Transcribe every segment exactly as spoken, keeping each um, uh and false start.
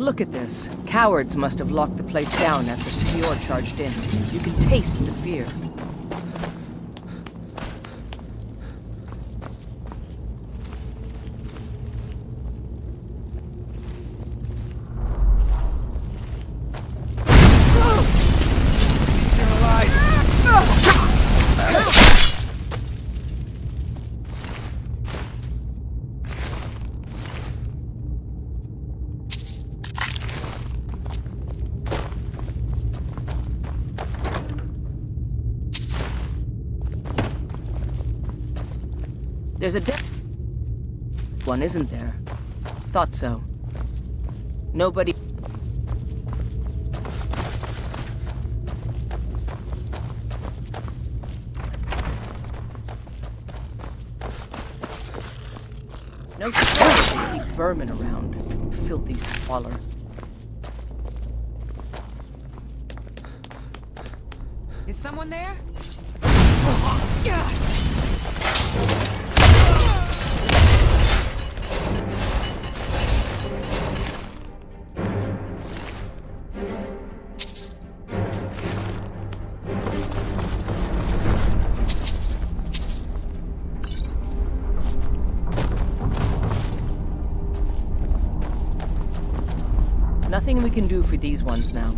Look at this. Cowards must have locked the place down after Seigneur charged in. You can taste the fear. There's a dead one, isn't there? Thought so. Nobody... No keep vermin around. Filthy squalor. Is someone there? Oh. Yeah. Nothing we can do for these ones now.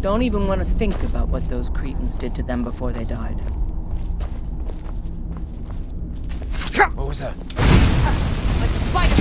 Don't even want to think about what those cretins did to them before they died. What was that? Let the fight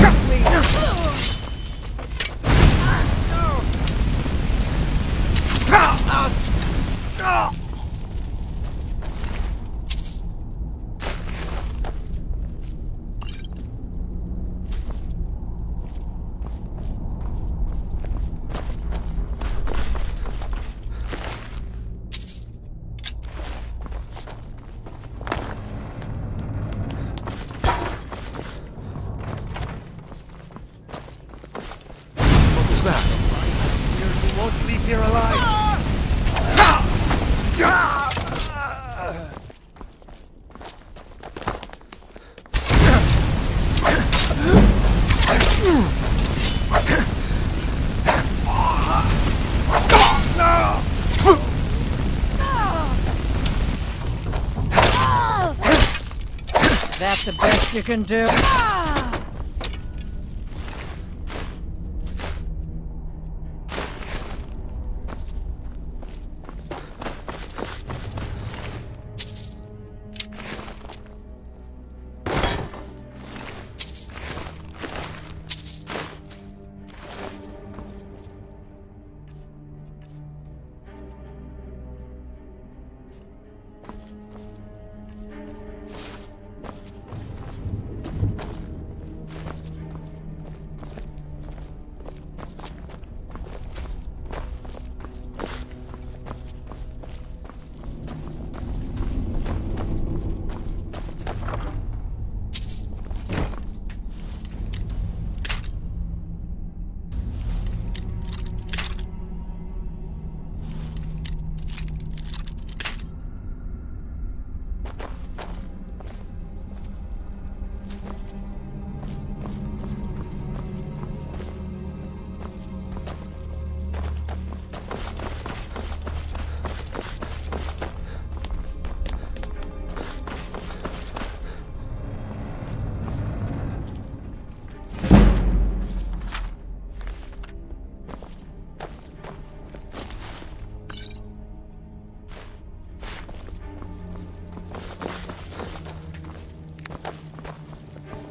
That's the best you can do.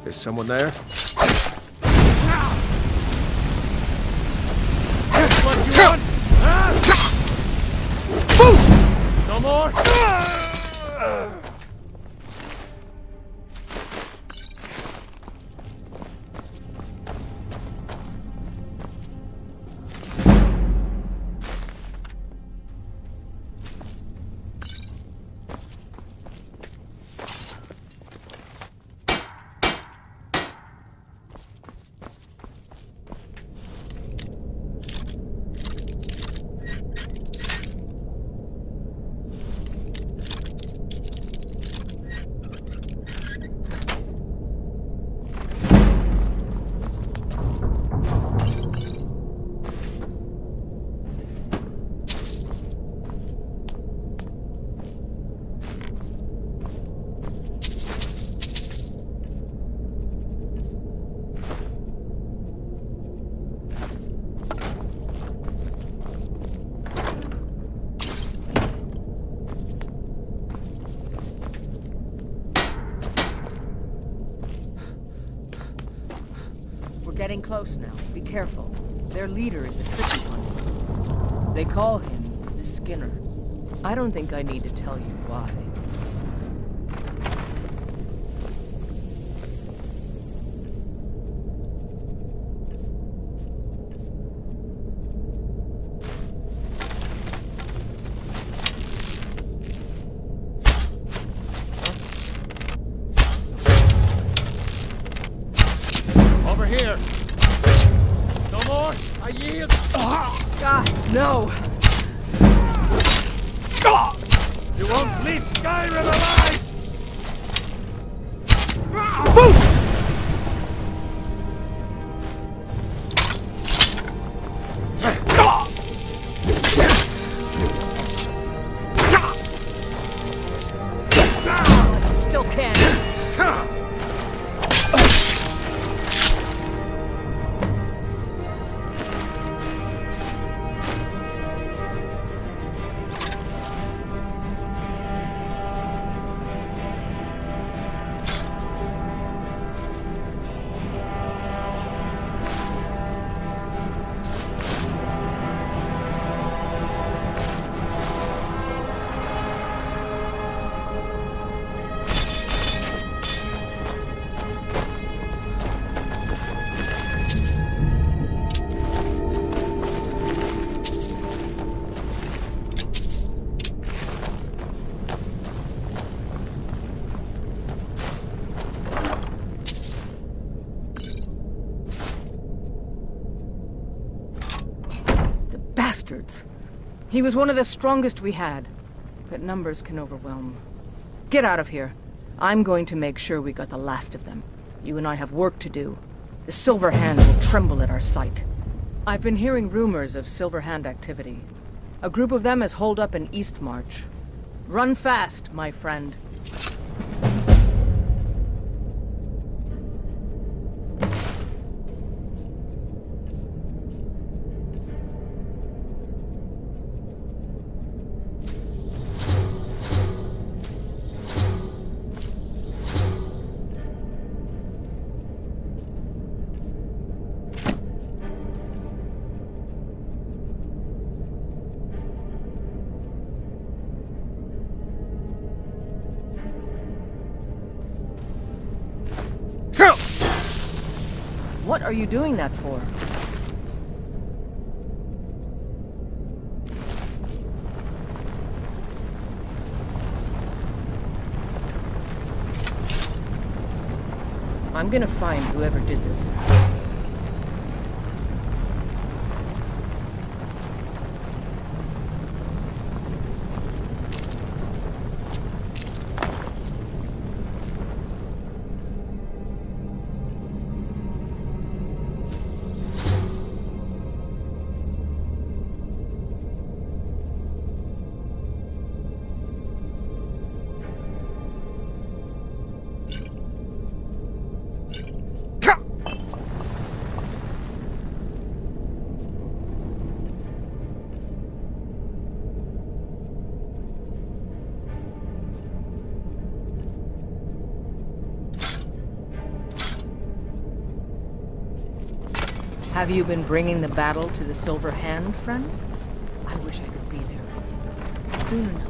Is someone there? What you want? Huh? No more? Uh. getting close now. Be careful. Their leader is a tricky one. They call him the Skinner. I don't think I need to tell you why. He was one of the strongest we had, but numbers can overwhelm. Get out of here. I'm going to make sure we got the last of them. You and I have work to do. The Silver Hand will tremble at our sight. I've been hearing rumors of Silver Hand activity. A group of them is holed up in Eastmarch. Run fast, my friend. What are you doing that for? I'm gonna find whoever did this. Have you been bringing the battle to the Silver Hand, friend? I wish I could be there soon enough.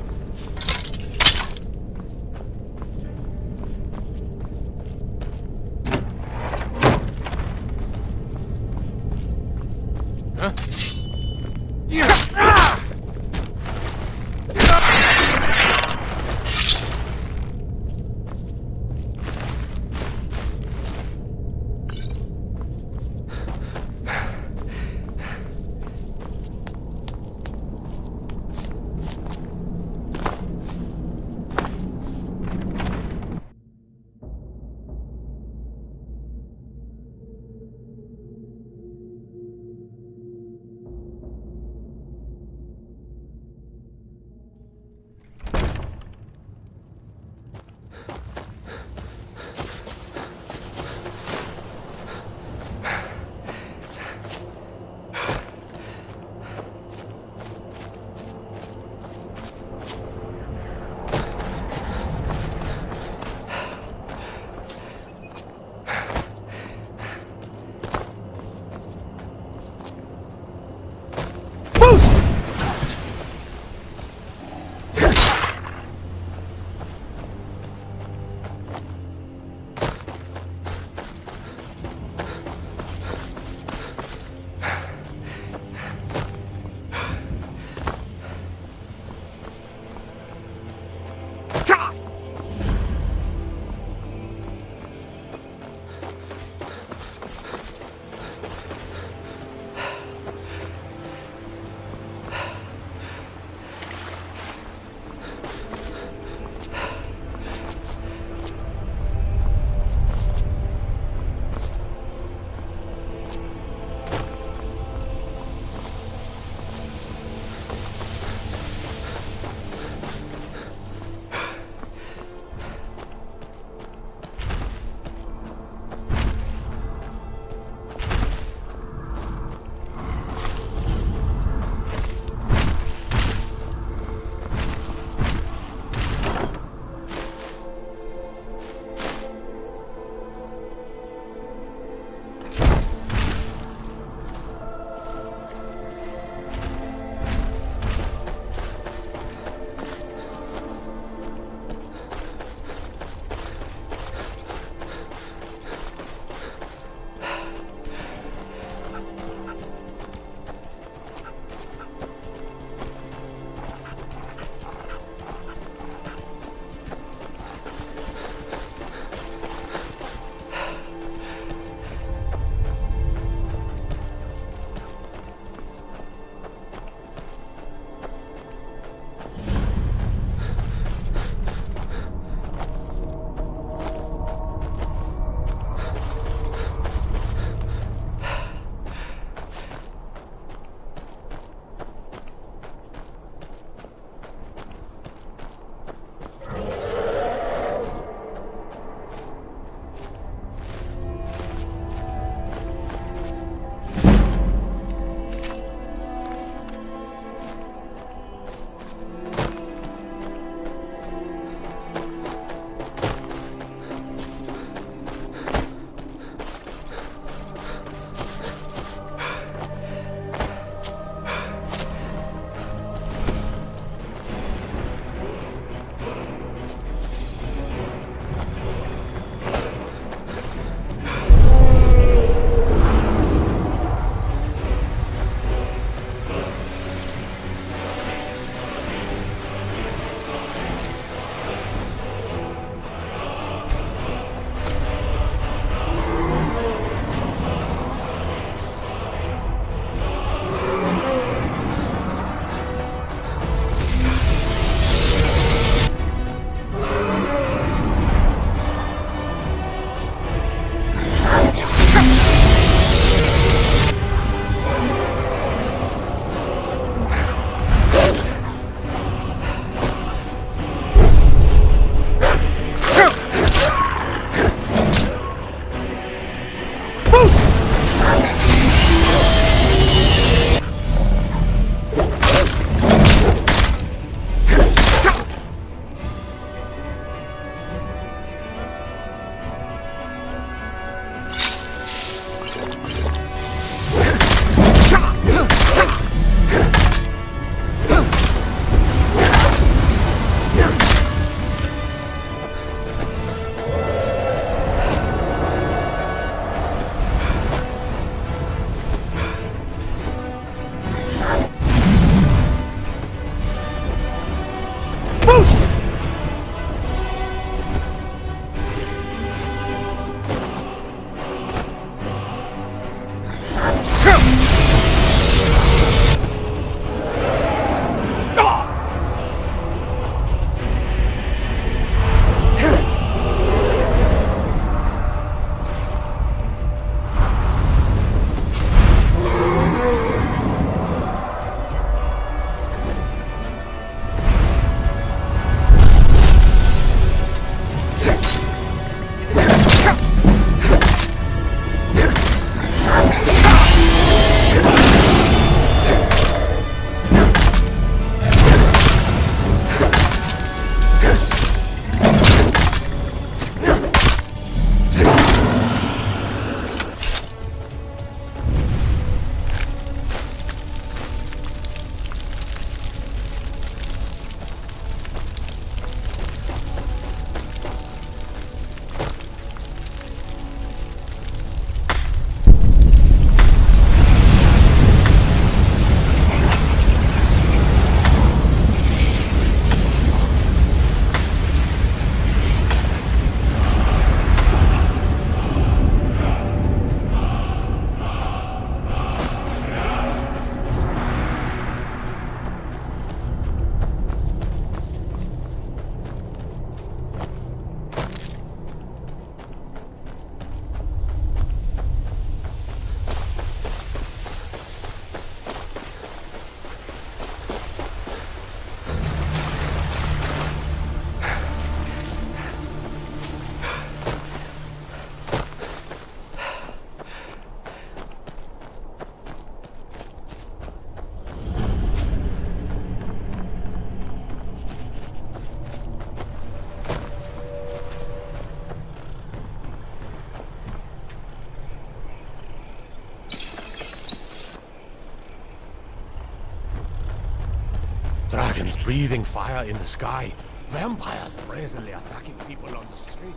Demons breathing fire in the sky. Vampires brazenly attacking people on the street.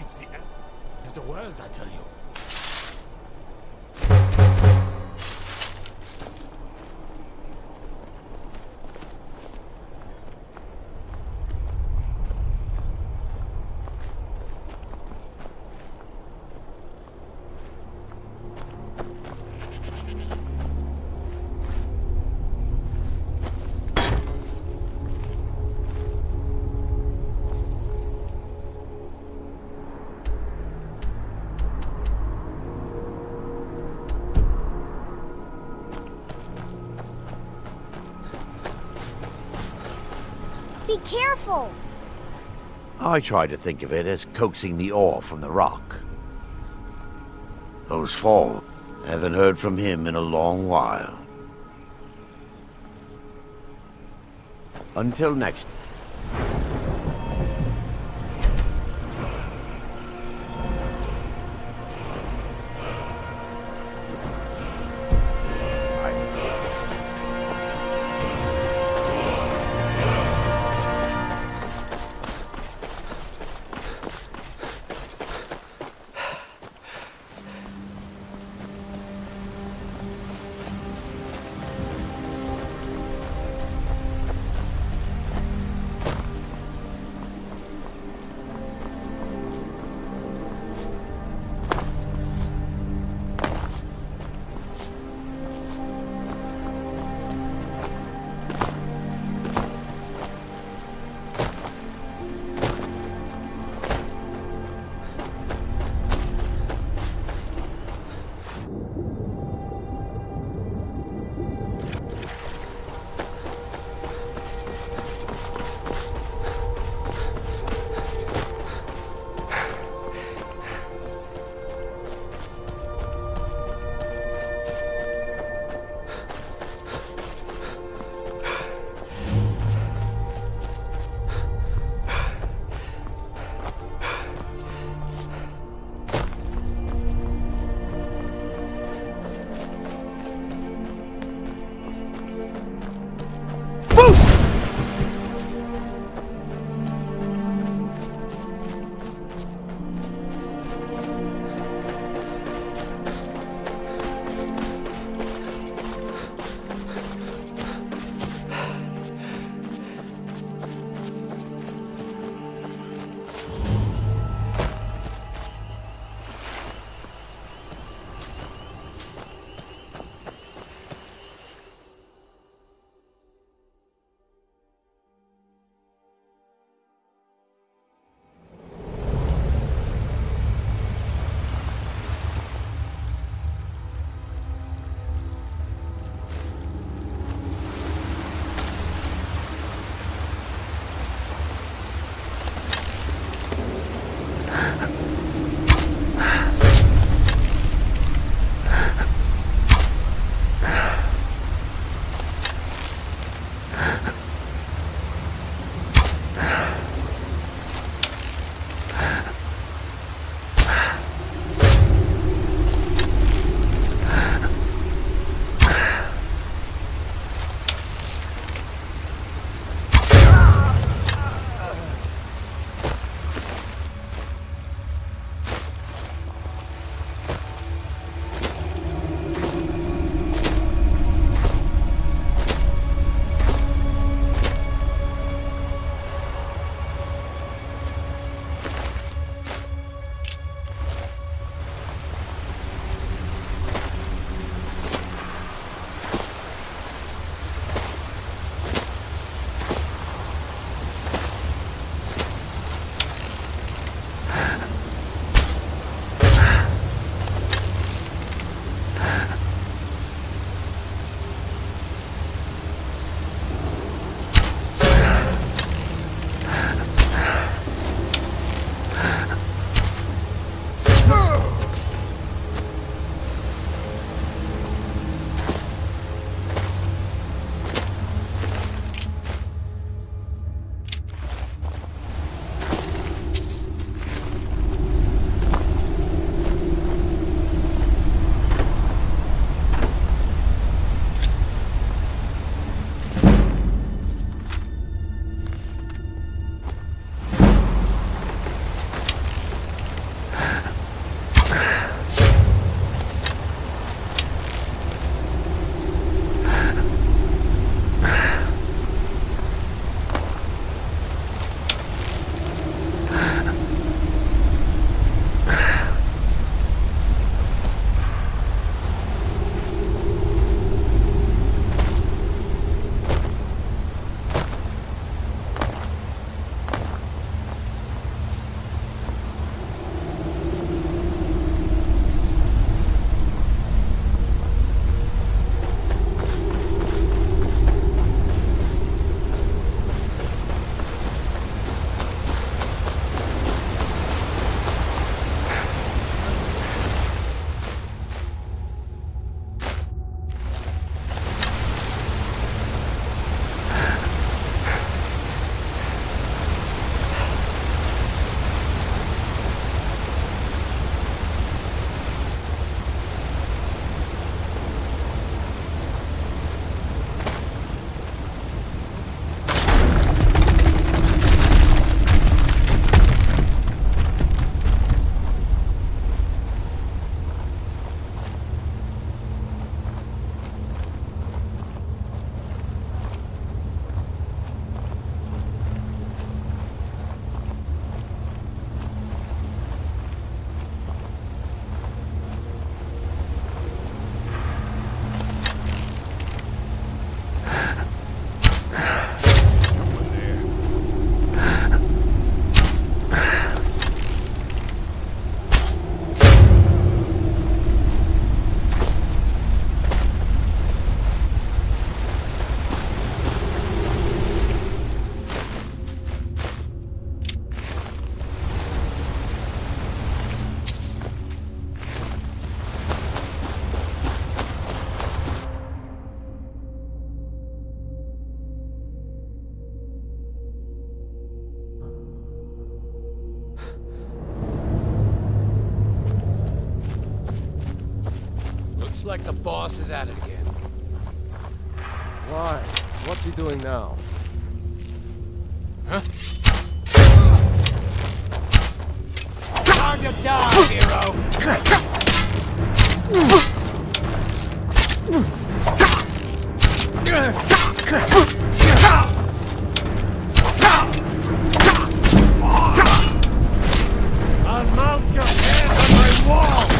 It's the end of the world, I tell you. Be careful! I try to think of it as coaxing the ore from the rock. Those fall. I haven't heard from him in a long while. Until next time. Looks like the boss is at it again. Why? What's he doing now? Huh? Time to die, hero! Unmount your head on my wall!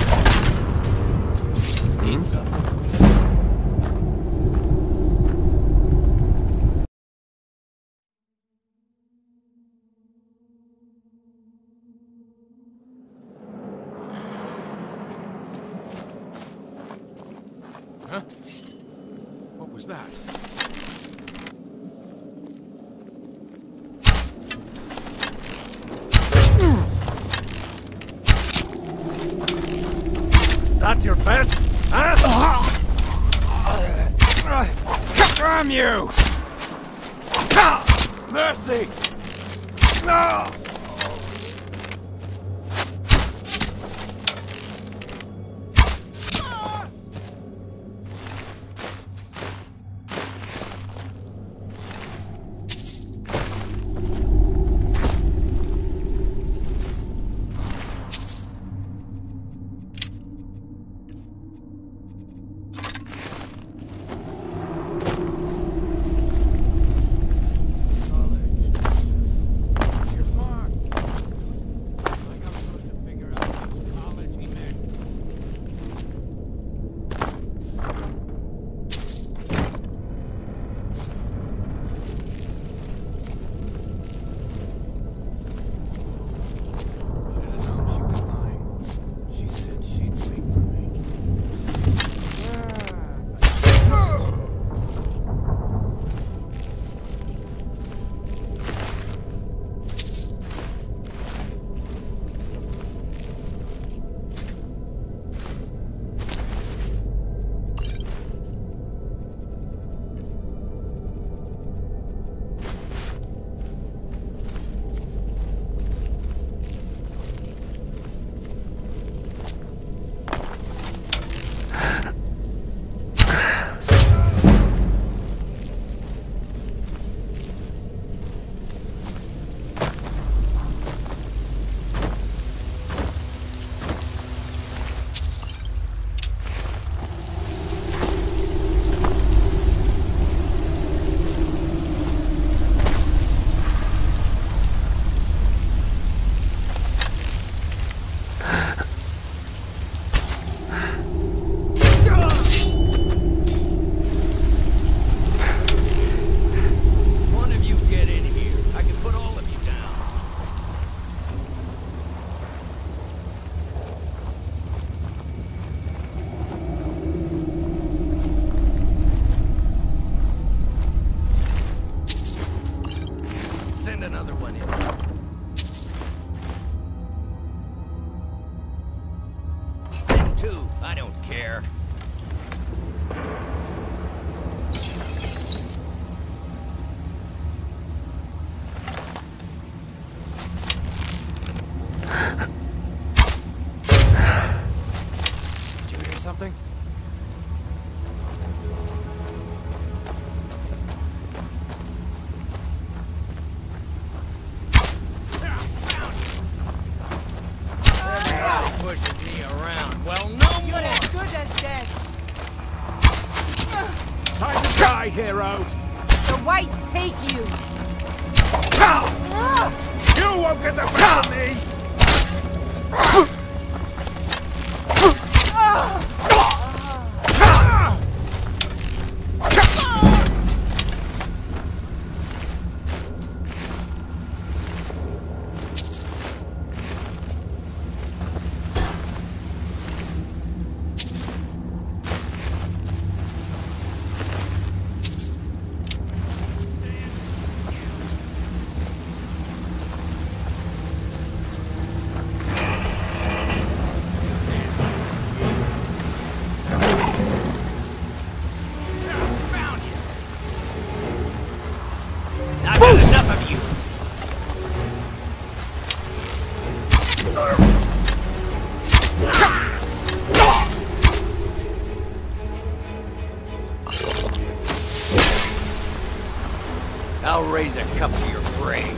razor cup to your brain.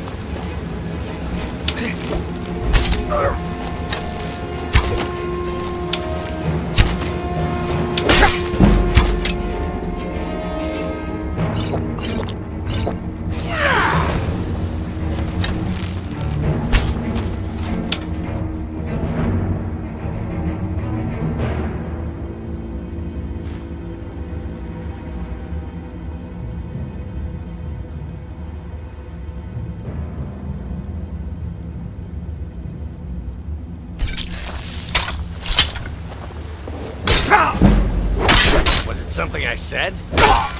Something I said?